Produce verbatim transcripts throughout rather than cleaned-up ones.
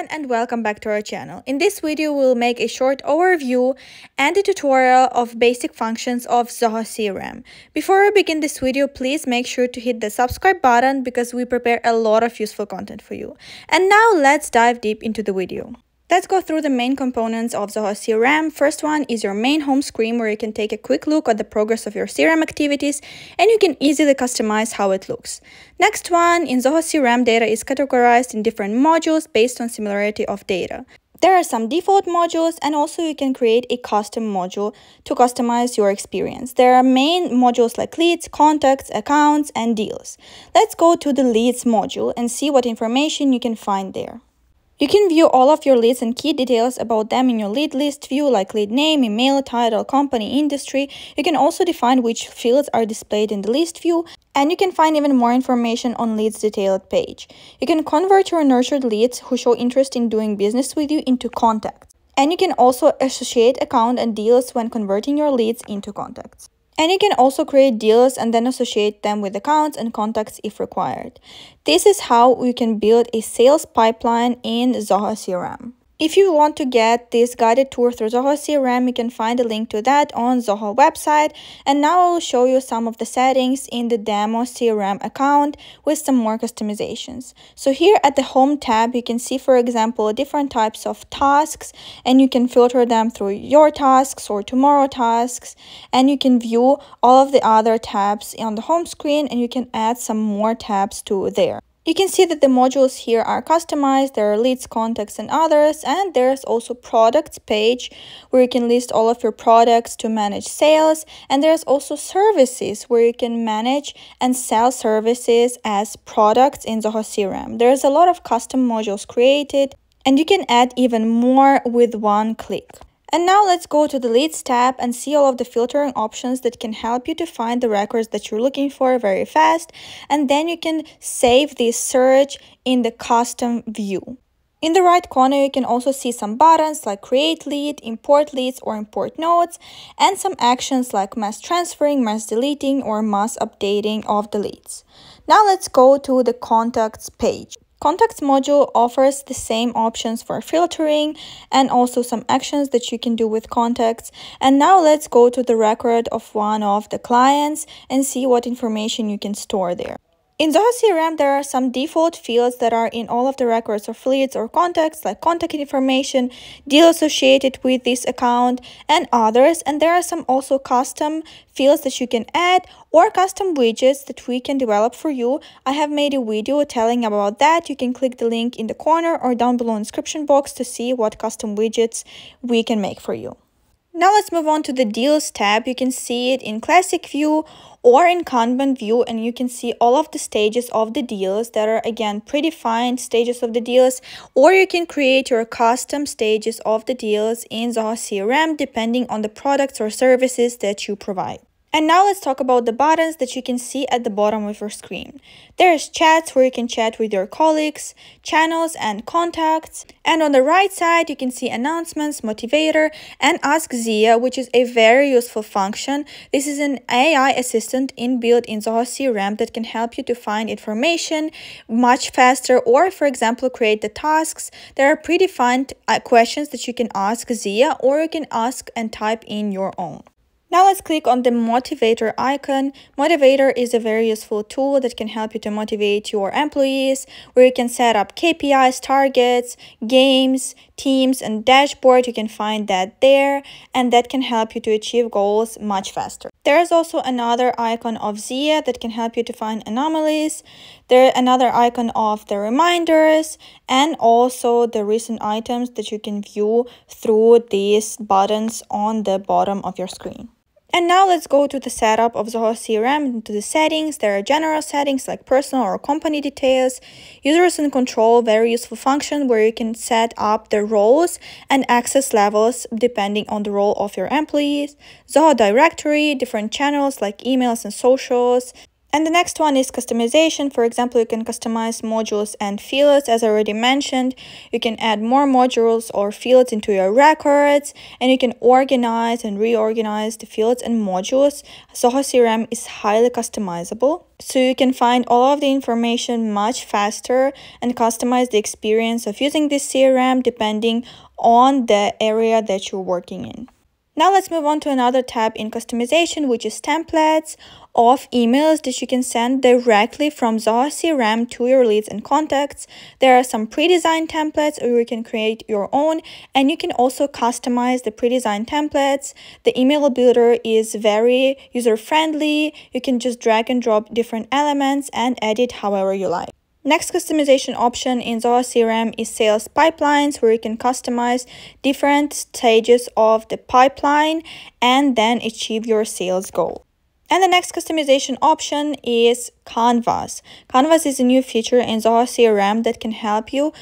everyone and welcome back to our channel. In this video we'll make a short overview and a tutorial of basic functions of Zoho C R M. Before we begin this video, please make sure to hit the subscribe button because we prepare a lot of useful content for you. And now let's dive deep into the video. Let's go through the main components of Zoho C R M. First one is your main home screen, where you can take a quick look at the progress of your C R M activities and you can easily customize how it looks. Next one, in Zoho C R M, data is categorized in different modules based on similarity of data. There are some default modules, and also you can create a custom module to customize your experience. There are main modules like leads, contacts, accounts, and deals. Let's go to the leads module and see what information you can find there. You can view all of your leads and key details about them in your lead list view, like lead name, email, title, company, industry. You can also define which fields are displayed in the list view, and you can find even more information on leads detailed page. You can convert your nurtured leads who show interest in doing business with you into contacts. And you can also associate account and deals when converting your leads into contacts. And you can also create deals and then associate them with accounts and contacts if required. This is how you can build a sales pipeline in Zoho C R M. If you want to get this guided tour through Zoho C R M, you can find a link to that on Zoho website. And now I will show you some of the settings in the demo C R M account with some more customizations. So here at the Home tab, you can see, for example, different types of tasks, and you can filter them through your tasks or tomorrow tasks. And you can view all of the other tabs on the home screen, and you can add some more tabs to there. You can see that the modules here are customized. There are leads, contacts, and others, and there's also products page where you can list all of your products to manage sales, and there's also services where you can manage and sell services as products in Zoho C R M. There's a lot of custom modules created, and you can add even more with one click. And now let's go to the Leads tab and see all of the filtering options that can help you to find the records that you're looking for very fast. And then you can save this search in the custom view. In the right corner, you can also see some buttons like create lead, import leads or import notes, and some actions like mass transferring, mass deleting, or mass updating of the leads. Now let's go to the contacts page. Contacts module offers the same options for filtering and also some actions that you can do with contacts. And now let's go to the record of one of the clients and see what information you can store there. In Zoho C R M, there are some default fields that are in all of the records of leads or contacts, like contact information, deal associated with this account, and others. And there are some also custom fields that you can add, or custom widgets that we can develop for you. I have made a video telling about that. You can click the link in the corner or down below in the description box to see what custom widgets we can make for you. Now let's move on to the Deals tab. You can see it in Classic View or in Kanban View, and you can see all of the stages of the deals that are, again, predefined stages of the deals, or you can create your custom stages of the deals in Zoho C R M depending on the products or services that you provide. And now let's talk about the buttons that you can see at the bottom of your screen. There's chats where you can chat with your colleagues, channels, and contacts. And on the right side, you can see announcements, motivator, and Ask Zia, which is a very useful function. This is an A I assistant inbuilt in Zoho C R M that can help you to find information much faster, or, for example, create the tasks. There are predefined questions that you can ask Zia, or you can ask and type in your own. Now let's click on the motivator icon. Motivator is a very useful tool that can help you to motivate your employees, where you can set up K P Is, targets, games, teams, and dashboard. You can find that there, and that can help you to achieve goals much faster. There is also another icon of Zia that can help you to find anomalies. There is another icon of the reminders, and also the recent items that you can view through these buttons on the bottom of your screen. And now let's go to the setup of Zoho C R M and to the settings. There are general settings like personal or company details, users and control, very useful function where you can set up the roles and access levels depending on the role of your employees. Zoho directory, different channels like emails and socials, And the next one is customization. For example, you can customize modules and fields. As I already mentioned, you can add more modules or fields into your records, and you can organize and reorganize the fields and modules. Zoho C R M is highly customizable, so you can find all of the information much faster and customize the experience of using this C R M depending on the area that you're working in. Now let's move on to another tab in customization, which is templates of emails that you can send directly from Zoho C R M to your leads and contacts. There are some pre-designed templates, or you can create your own, and you can also customize the pre-designed templates. The email builder is very user-friendly. You can just drag and drop different elements and edit however you like. Next customization option in Zoho C R M is sales pipelines, where you can customize different stages of the pipeline and then achieve your sales goal. And the next customization option is Canvas. Canvas is a new feature in Zoho C R M that can help you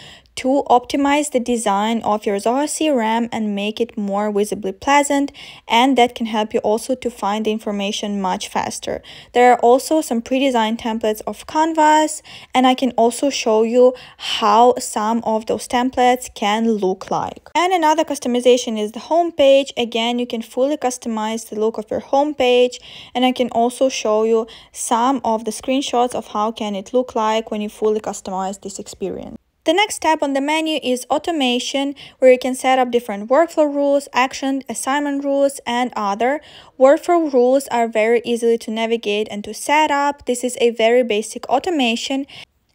to optimize the design of your Zoho C R M and make it more visibly pleasant, and that can help you also to find the information much faster. There are also some pre-designed templates of Canvas, and I can also show you how some of those templates can look like. And another customization is the homepage. Again, you can fully customize the look of your homepage, and I can also show you some of the screenshots of how can it look like when you fully customize this experience. The next tab on the menu is automation, where you can set up different workflow rules, action, assignment rules, and other. Workflow rules are very easily to navigate and to set up. This is a very basic automation.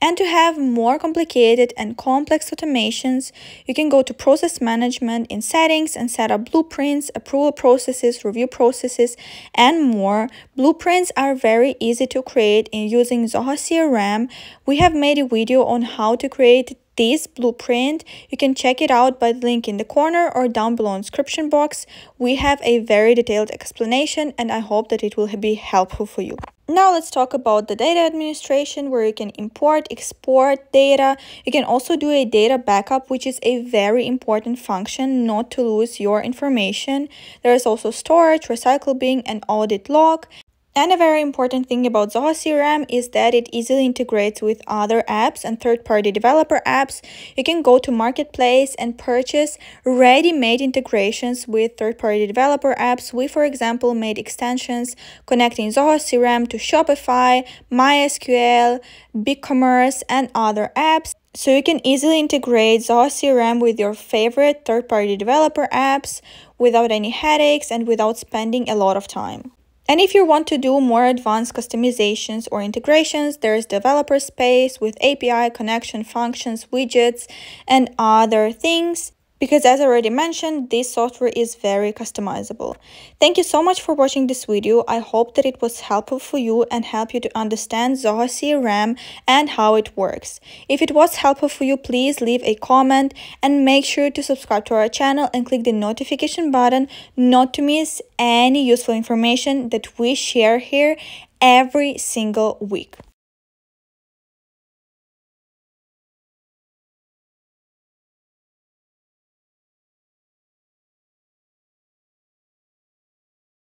And to have more complicated and complex automations, you can go to process management in settings and set up blueprints, approval processes, review processes, and more. Blueprints are very easy to create in using Zoho C R M. We have made a video on how to create this blueprint. You can check it out by the link in the corner or down below in the description box. We have a very detailed explanation, and I hope that it will be helpful for you. Now let's talk about the data administration, where you can import, export data. You can also do a data backup, which is a very important function not to lose your information. There is also storage, recycle bin, and audit log. And a very important thing about Zoho C R M is that it easily integrates with other apps and third-party developer apps. You can go to Marketplace and purchase ready-made integrations with third-party developer apps. We, for example, made extensions connecting Zoho C R M to Shopify, MySQL, BigCommerce, and other apps. So you can easily integrate Zoho C R M with your favorite third-party developer apps without any headaches and without spending a lot of time. And if you want to do more advanced customizations or integrations, there is developer space with A P I, connection functions, widgets, and other things. Because as I already mentioned, this software is very customizable. Thank you so much for watching this video. I hope that it was helpful for you and helped you to understand Zoho C R M and how it works. If it was helpful for you, please leave a comment and make sure to subscribe to our channel and click the notification button not to miss any useful information that we share here every single week.